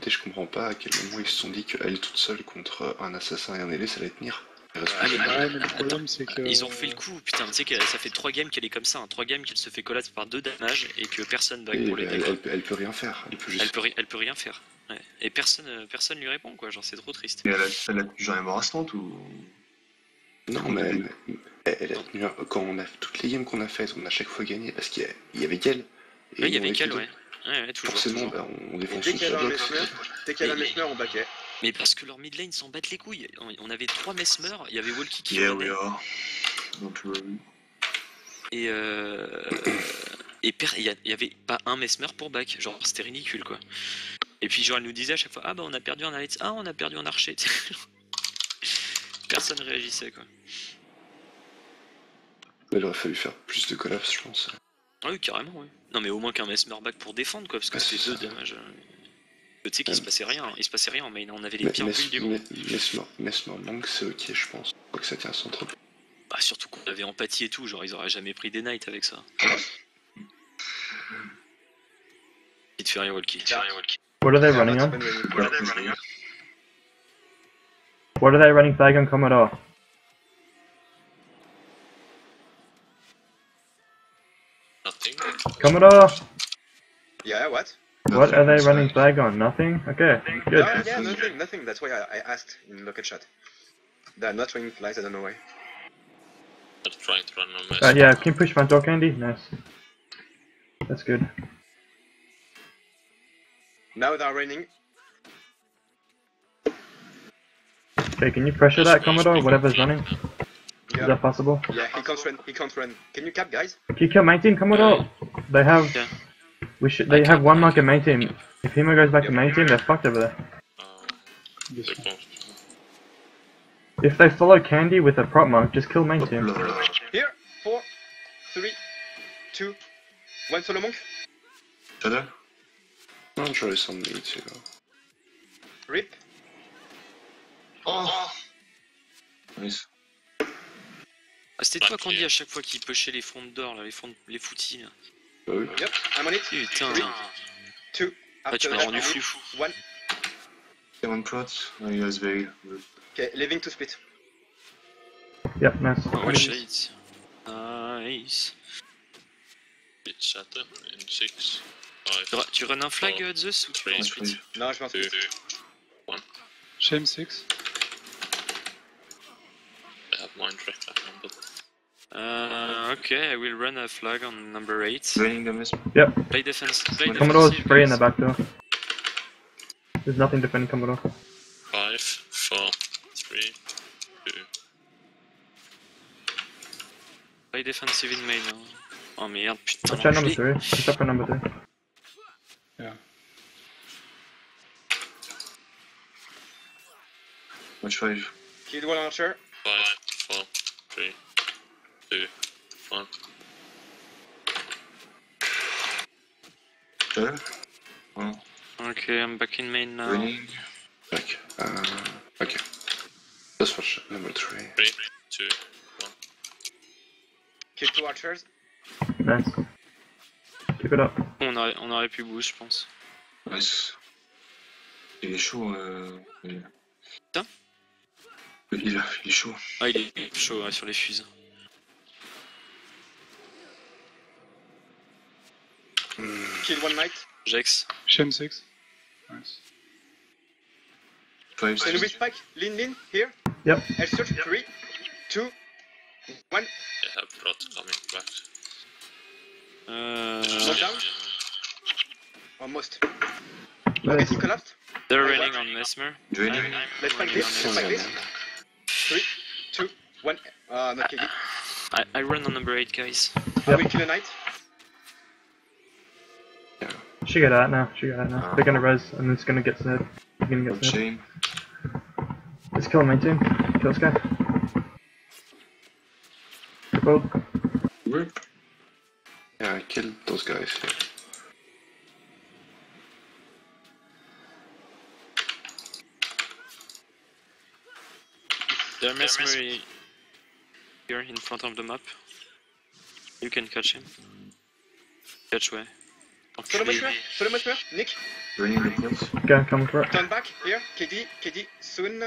côté, je comprends pas à quel moment ils se sont dit qu'elle toute seule contre un assassin et un ailé, ça allait tenir. Ils ont refait le coup, putain, tu sais que ça fait 3 games qu'elle est comme ça, hein. 3 games qu'elle se fait collasse par 2 damages et que personne back pour les decks. Elle peut rien faire, elle peut juste... elle peut rien faire, ouais. Et personne lui répond quoi, genre c'est trop triste. Et elle a toujours embarrassante ou... Non mais elle a tenu, quand on a toutes les games qu'on a faites, on a chaque fois gagné parce qu'il y avait qu'elle. Oui, il y avait qu'elle, ouais. Ouais, toujours, forcément, toujours. Bah, on défend son jeu. Dès qu'elle a un Messmer, on backait. Mais parce que leur mid lane s'en battent les couilles. On avait 3 Messmer, il y avait Walkie qui et et il y avait pas un Messmer pour back, genre c'était ridicule quoi. Et puis genre elle nous disait à chaque fois, ah bah on a perdu un Alex, ah on a perdu un archer. Personne réagissait quoi. Mais il aurait fallu faire plus de collapse je pense. Ah oui carrément oui. Non mais au moins qu'un Messmer back pour défendre quoi, parce que c'est 2 dommages. Tu sais qu'il se passait rien, il se passait rien en main, on avait les pires bulles du monde. Messmer Monk c'est ok je pense, je crois que ça tient son trop. Bah surtout qu'on avait empathie et tout, genre ils auraient jamais pris des knights avec ça. Petite Ferry Walkie. What are they running on? What are they running flag on Commodore? Nothing. Commodore! Yeah, what? What are they running flag on? Nothing? Okay, good. Oh, yeah, nothing, that's why I asked in Locket Shot. They're not running flags, I don't know why. They're trying to run on Messmer. Yeah, can you push my door candy? Nice. That's good. Now they're running. Okay, can you pressure that Commodore, whatever's running? Yeah. Is that possible? Yeah, he can't run. Can you cap, guys? Can you cap my team, Commodore? They have... Yeah. They have one mark in main team. If Hemo goes back to main team, they're fucked over there. If they follow Candy with a prop mark, just kill main team. Here, 4, 3, 2, 1 solo monk. Shadow? I'll try something too. Rip. Oh! Nice. Ah, c'était toi qu'on dit à chaque fois qu'il pushait les fronts d'or, les footies là. Yep, I'm on it. Putain. 3, 2, ah, tu m'as rendu fou. 1. One prot. No, he was very good. Okay, leaving to split. Yep, nice. One shades. Nice. Bit shatter in 6. Tu runs un flag, Zeus, ou tu runs split? Non, je m'en fous. 1. Shame 6. I have 9 tractor number. Okay, I will run a flag on number 8. Yep. Play defense. Commodore is free in the back door. There's nothing defending Commodore. 5, 4, 3, 2. Play defensive in main. Oh merde, putain. Watch out number 3. Watch out for number 3. Yeah. Watch 5. Kill one archer. 5, 4, 3, 2, 1. Okay. Well. Okay, I'm back in main now. Back. Okay. Let's watch number 3. 3, 2, 1. Kill 2 archers. Nice. Keep it up. On aurait pu boost, je pense. Nice. Il est chaud. Putain. Il est chaud. Ah, il est chaud ouais, sur les fuses. Kill one knight. Jax. Shame 6. Nice. Can we spike? Lin, here. Yep. I'll search 3, 2, 1. They have Prot coming back. Down. Almost. Nice. He collapsed. They're running on Messmer. Let's spike this. Let's spike this. 3, 2, 1. Not KD. I run on number 8, guys. Yep. We kill a knight. She got out now, They're gonna res and it's gonna get snared. Let's kill my team. Kill this guy. Well. Rip. Yeah, I killed those guys. They're Messmer here in front of the map. You can catch him. Catch way. Solo much mirror, Nick. Okay, come for it. Turn back, here, KD, KD, soon.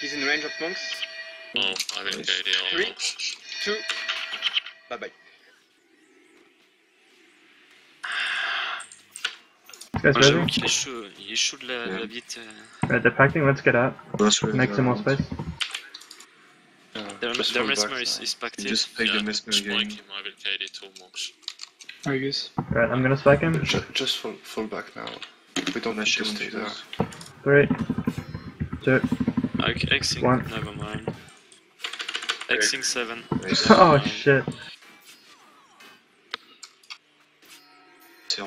He's in range of monks. Oh, I have an idea. 3, 2, bye bye. Il est chaud de la bite. They're packing, let's get out. Make some more space. The mesmer is packed in. Just play the mesmer game. Alright, I'm gonna spike him. Just fall back now. We don't have to stay there. 3, 2, okay, Xing, never mind. Xing 7. Oh shit. C'est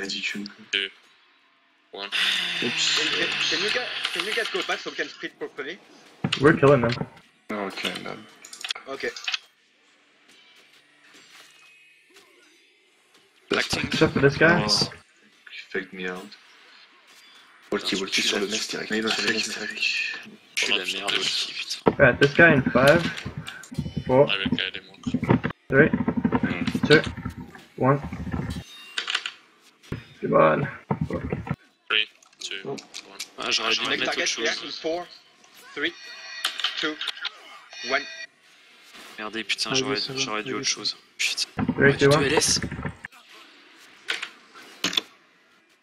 ridicule. Can you guys go back so we can split properly? We're killing them. No, we're killing them. Okay. Except for this guy. Oh, he faked me out. Walkie sur le next direct. Je suis la merde, Walkie, putain. Alright, this guy in 5, 4, 3, 2, 1. Come on. 3, 2, 1. Ah, j'aurais dû mettre autre chose. 4, 3, 2, 1. Merde, putain, j'aurais dû autre chose. Putain. 3, 2, 1.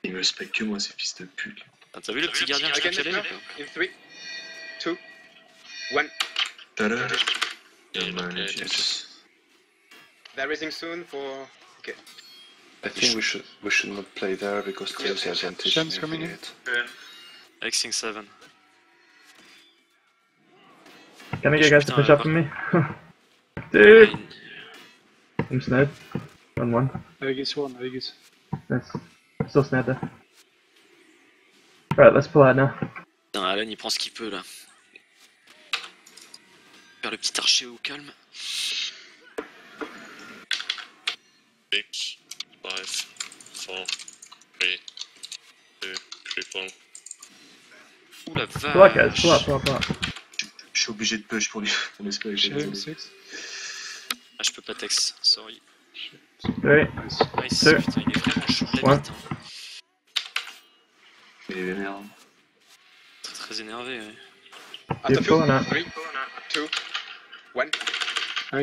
Il me respecte que moi, ces fils de pute. Ah, t'as vu le petit gardien qui a calé là ? 3, 2, 1. They're raising soon for... Okay. I think we should not play there because there's the advantage. Shams coming in. Xing 7. Can I get guys to push up on me? Dude! I'm sniped. 1-1. I guess. Nice. I'm still sniped there. Alright, let's pull out now. Putain, Alan il prend ce qu'il peut là. Faire le petit archer au calme. 6, 5, 4, 3, 2, 1. Ouh la vache. Je suis obligé de push pour lui. On espère que j'ai le 6. Ah, je peux pas text, sorry. 3, 2, putain, il est vraiment chaud la bite. Il est énervé. Très très énervé, ouais. Attention, 3,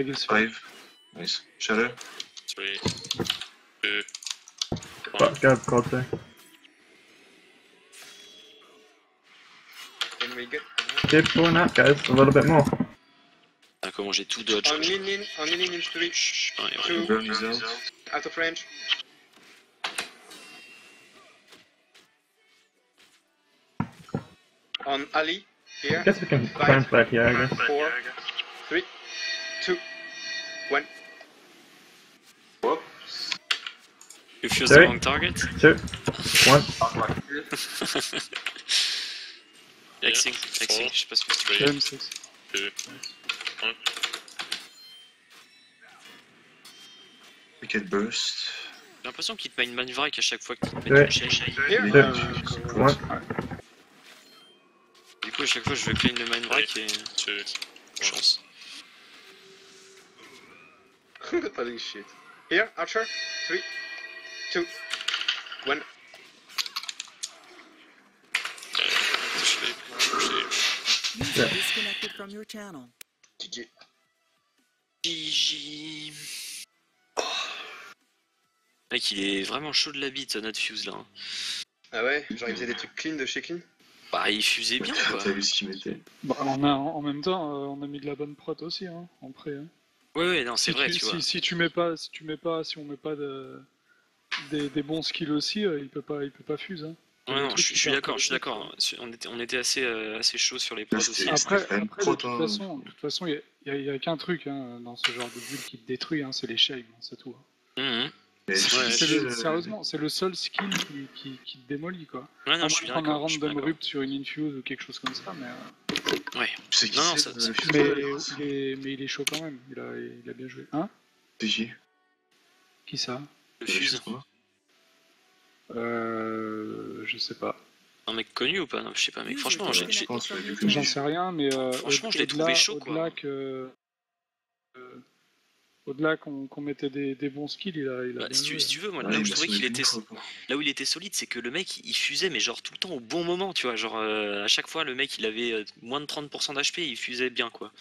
2, 1. 5. Nice. Shadow. 3, 2, 1. Keep pulling up, guys, a little bit more. Ah, comment j'ai tout dodge. On in 3, 2, out of range. On Ali, here. I guess we can plant back here, I guess. 4, 3, 2, 1. You fused the wrong target. 2, 1. Xing, je sais pas ce que tu fais. 2, 1. We can burst. J'ai l'impression qu'il te met une manivraque à chaque fois que tu te mets une chaîne. 2, 1. Du coup, à chaque fois, je vais créer une manivraque et. Chance. Holy shit. Here, Archer. 3, 2, 1. Disconnected from your channel. GG. Mec, il est vraiment chaud de la bite, notre fuse là. Ah ouais, genre il faisait des trucs clean de chez clean. Bah il fusait bien quoi. T'as vu ce qu'il mettait. Bah on a, en même temps, on a mis de la bonne prot aussi hein, en pré. Hein. Ouais non c'est vrai tu vois. Si on met pas des bons skills aussi, il peut pas fuse hein. Ouais, non, je suis d'accord. On était assez chaud sur les prods aussi. Après de toute façon, il n'y a qu'un truc hein, dans ce genre de build qui te détruit, hein, c'est les shames, c'est tout. Hein. Sérieusement, c'est le seul skill qui te démolit quoi. Ouais, non, je prends un random rupt sur une infuse ou quelque chose comme ça, mais. Ouais. Mais il est chaud quand même. Il a bien joué. Hein? C'est qui ça? Le fuse. Je sais pas. Un mec connu ou pas? Non, je sais pas, mec. Franchement, j'en sais rien, mais. Franchement, je l'ai trouvé chaud, quoi. Au-delà qu'on mettait des bons skills, il a bah, si tu veux, moi, là où je trouvais qu'il était, là où il était solide, c'est que le mec, il fusait, mais genre tout le temps au bon moment, tu vois. Genre, à chaque fois, le mec, il avait moins de 30% d'HP, il fusait bien, quoi.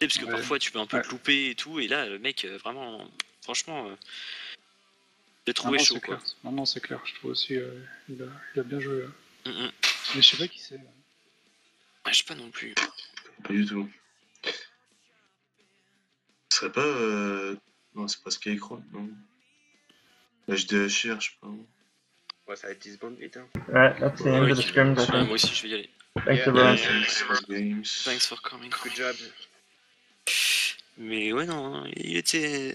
Tu sais, parce que parfois, tu peux un peu te louper et tout, et là, le mec, vraiment, franchement, je l'ai trouvé chaud, quoi. Non, non, c'est clair, je trouve aussi, il a bien joué, là. Mais je sais pas qui c'est, là. Ah, je sais pas non plus. Pas du tout. Ce serait pas... Non, c'est pas Skycron, non. HDHR, je sais pas. Ouais, ça va être Disband, putain. Ouais, là, c'est un peu de scrum, d'accord. Moi aussi, je vais y aller. Thanks for coming. Good job. Mais ouais, non, il était...